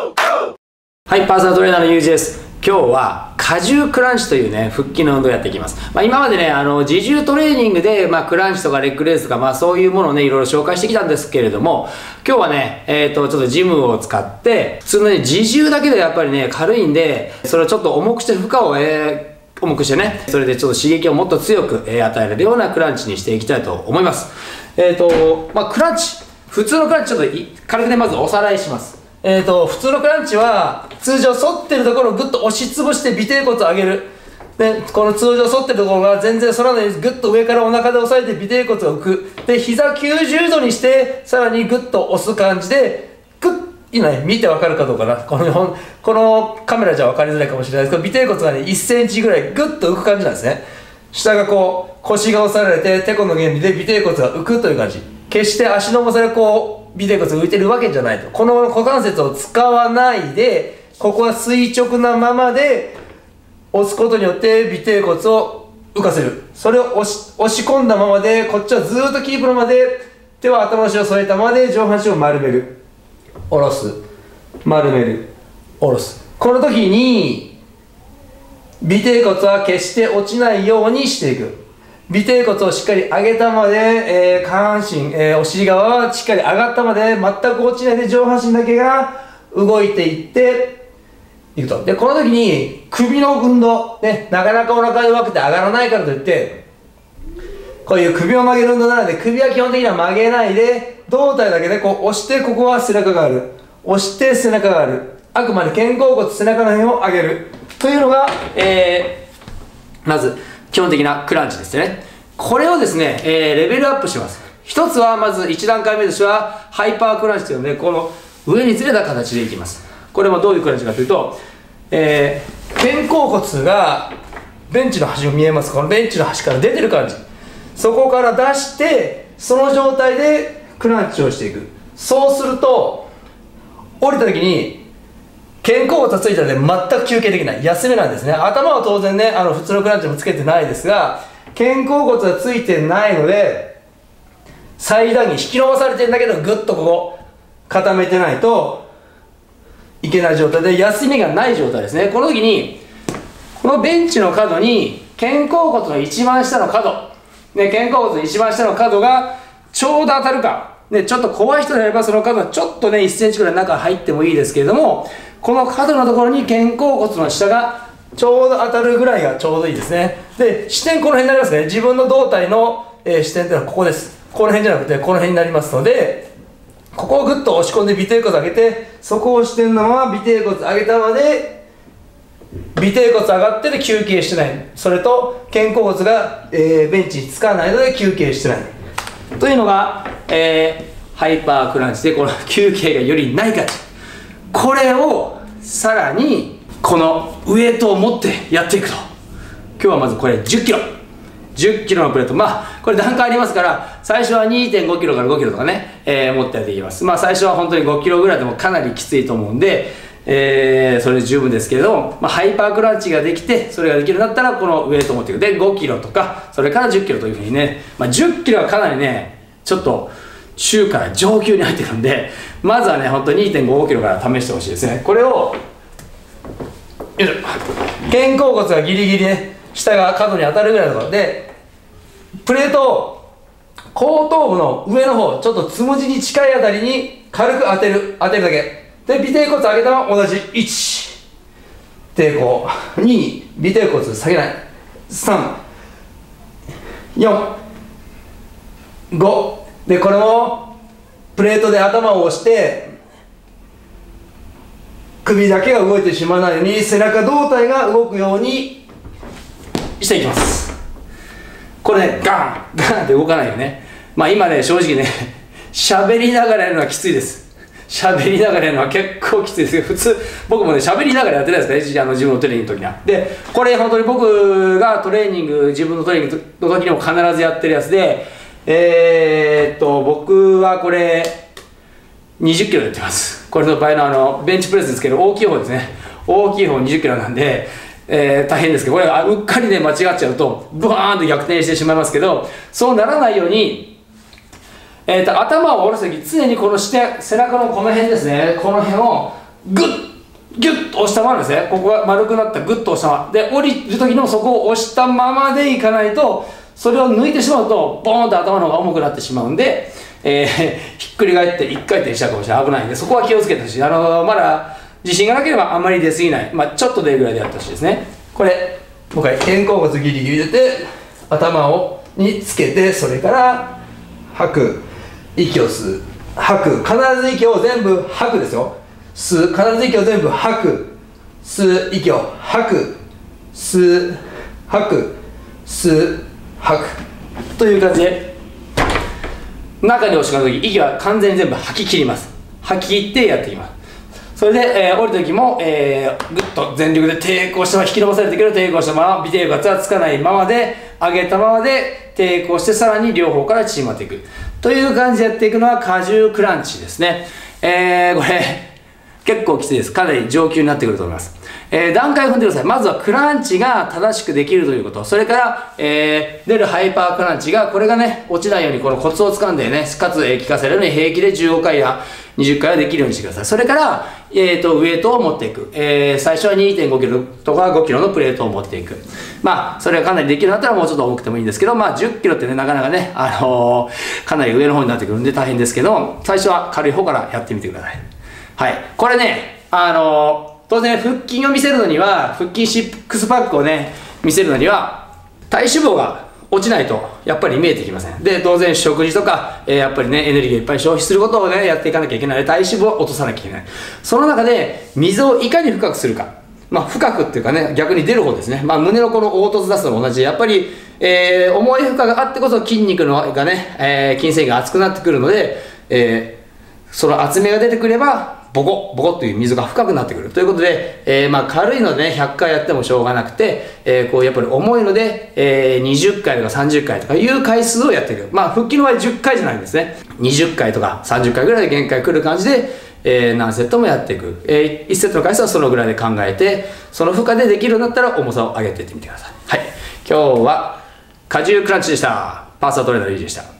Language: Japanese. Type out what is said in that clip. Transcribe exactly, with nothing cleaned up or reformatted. はい、パーソナルトレーナーのゆうじです。今日は荷重クランチというね、腹筋の運動をやっていきます。まあ、今までね、あの、自重トレーニングで、まあ、クランチとかレッグレースとか、まあ、そういうものをね、いろいろ紹介してきたんですけれども、今日はね、えっと、ちょっとジムを使って、普通のね、自重だけでやっぱりね、軽いんで、それをちょっと重くして負荷を、えー、重くしてね、それでちょっと刺激をもっと強く、えー、与えられるようなクランチにしていきたいと思います。えっと、まあ、クランチ。普通のクランチ、ちょっと軽くね、まずおさらいします。えーと、普通のクランチは、通常反ってるところをぐっと押しつぶして尾てい骨を上げる。で、この通常反ってるところが全然反らないです。ぐっと上からお腹で押さえて尾てい骨を浮く。で、膝きゅうじゅうどにして、さらにぐっと押す感じで、ぐっ、今ね、見てわかるかどうかな。この、このカメラじゃわかりづらいかもしれないですけど、尾てい骨がね、いっセンチぐらいぐっと浮く感じなんですね。下がこう、腰が押されて、てこの原理で尾てい骨が浮くという感じ。決して足の重さでこう、尾てい骨が浮いてるわけじゃないと。この股関節を使わないで、ここは垂直なままで押すことによって尾てい骨を浮かせる。それを押し、押し込んだままで、こっちはずーっとキープのままで、手は頭の後ろを添えたままで上半身を丸める。下ろす。丸める。下ろす。この時に、尾てい骨は決して落ちないようにしていく。尾てい骨をしっかり上げたまで、えー、下半身、えー、お尻側はしっかり上がったまで、全く落ちないで上半身だけが動いていって、いくと。で、この時に首の運動、ね、なかなかお腹弱くて上がらないからといって、こういう首を曲げる運動なので、首は基本的には曲げないで、胴体だけでこう押して、ここは背中がある。押して背中がある。あくまで肩甲骨、背中の辺を上げる。というのが、えー、まず、基本的なクランチですね。これをですね、えー、レベルアップします。一つは、まずいちだんかいめとしては、ハイパークランチというので、この上にずれた形でいきます。これもどういうクランチかというと、えー、肩甲骨が、ベンチの端を見えます。このベンチの端から出てる感じ。そこから出して、その状態でクランチをしていく。そうすると、降りた時に、肩甲骨がついたので全く休憩できない。休めなんですね。頭は当然ね、あの普通のクランチもつけてないですが、肩甲骨がついてないので、最大に引き伸ばされてるんだけど、ぐっとここ、固めてないといけない状態で、休みがない状態ですね。この時に、このベンチの角に、肩甲骨の一番下の角、ね、肩甲骨の一番下の角がちょうど当たるか、ね、ちょっと怖い人であればその角がちょっとね、いっセンチくらい中入ってもいいですけれども、この角のところに肩甲骨の下がちょうど当たるぐらいがちょうどいいですね。で、視点この辺になりますね。自分の胴体の、えー、視点っていうのはここです。この辺じゃなくてこの辺になりますので、ここをぐっと押し込んで尾てい骨上げて、そこを視点のまま尾てい骨上げたまで、尾てい骨上がってで休憩してない。それと肩甲骨が、えー、ベンチにつかないので休憩してない。というのが、えー、ハイパークランチでこの休憩がよりない感じ。これをさらにこのウエイトを持ってやっていくと。今日はまずこれじゅっキロ。じゅっキロのプレート。まあ、これ段階ありますから、最初は にてんごキロからごキロとかね、えー、持ってやっていきます。まあ、最初は本当にごキロぐらいでもかなりきついと思うんで、えー、それで十分ですけれども、まあ、ハイパークランチができて、それができるんだったら、このウエイトを持っていく。で、ごキロとか、それからじゅっキロというふうにね、まあ、じゅっキロはかなりね、ちょっと、中から上級に入ってるんで、まずはね、ほんと にてんごキロから試してほしいですね。これを、よいしょ。肩甲骨がギリギリね、下が角に当たるぐらいのところで、プレートを後頭部の上の方、ちょっとつむじに近いあたりに軽く当てる、当てるだけ。で、尾てい骨上げたまま同じ。いち、抵抗。に、尾てい骨下げない。さん、よん、ご、で、これもプレートで頭を押して首だけが動いてしまわないように背中胴体が動くようにしていきます。これね、ガンガンって動かないよね。まあ今ね、正直ね、喋りながらやるのはきついです。喋りながらやるのは結構きついですよ。普通僕もね、喋りながらやってないですね、あの自分のトレーニングの時には。で、これ本当に僕がトレーニング、自分のトレーニングの時にも必ずやってるやつで、えーっと、僕はこれ、にじゅっキロでやってます。これの場合のあの、ベンチプレスですけど、大きい方ですね。大きい方にじゅっキロなんで、えー、大変ですけど、これがうっかりね、間違っちゃうと、ブワーンと逆転してしまいますけど、そうならないように、えーっと、頭を下ろすとき、常にこの視点、背中のこの辺ですね、この辺をグッギュッと押したままですね。ここが丸くなったグッと押したままで、降りる時でもそこを押したままでいかないと、それを抜いてしまうとボーンと頭の方が重くなってしまうんで、えー、ひっくり返っていっかい転しちゃうかもしれない、危ないんで、そこは気をつけてほしい。あのー、まだ自信がなければあんまり出過ぎない、まあ、ちょっと出るぐらいでやってほしいですね。これもう一回、肩甲骨ギリギリ入れて頭をにつけて、それから吐く、息を吸う、吐く、必ず息を全部吐くですよ。吸う、必ず息を全部吐く、吸う、息を吐く、吸う、吐く、吸う、吐くという感じで、中に押し込む時息は完全に全部吐き切ります。吐き切ってやっていきます。それで、えー、降りる時も、えー、ぐっと全力で抵抗したまま、引き伸ばされてくる抵抗したまま、微抵抗がつかないままで、上げたままで抵抗して、さらに両方から縮まっていくという感じでやっていくのは荷重クランチですね。えー、これ結構きついです。かなり上級になってくると思います。えー、段階を踏んでください。まずはクランチが正しくできるということ、それから、えー、出るハイパークランチが、これがね落ちないようにこのコツを掴んでね、かつ、えー、効かせるように平気でじゅうごかいやにじゅっかいはできるようにしてください。それから、えー、とウエイトを持っていく、えー、最初は にてんごキロ とか ごキロ のプレートを持っていく、まあそれがかなりできるようになったらもうちょっと重くてもいいんですけど、まあ じゅっキロ ってねなかなかね、あのー、かなり上の方になってくるんで大変ですけど、最初は軽い方からやってみてください。はい、これね、あのー、当然腹筋を見せるのには、腹筋シックスパックをね見せるのには、体脂肪が落ちないとやっぱり見えてきません。で当然食事とか、えー、やっぱりねエネルギーをいっぱい消費することをねやっていかなきゃいけないので、体脂肪を落とさなきゃいけない。その中で溝をいかに深くするか、まあ深くっていうかね、逆に出る方ですね。まあ胸のこの凹凸出すのも同じで、やっぱり、えー、重い負荷があってこそ筋肉のがね、えー、筋繊維が厚くなってくるので、えー、その厚みが出てくればボコボコという溝が深くなってくるということで、えー、まあ軽いのでねひゃっかいやってもしょうがなくて、えー、こうやっぱり重いので、えー、にじゅっかいとかさんじゅっかいとかいう回数をやっていく。まあ腹筋の場合じゅっかいじゃないんですね、にじゅっかいとかさんじゅっかいぐらいで限界くる感じで、えー、何セットもやっていく、えー、いちセットの回数はそのぐらいで考えて、その負荷でできるようになったら重さを上げていってみてください。はい、今日は荷重クランチでした。パーソナルトレーナーのリージュでした。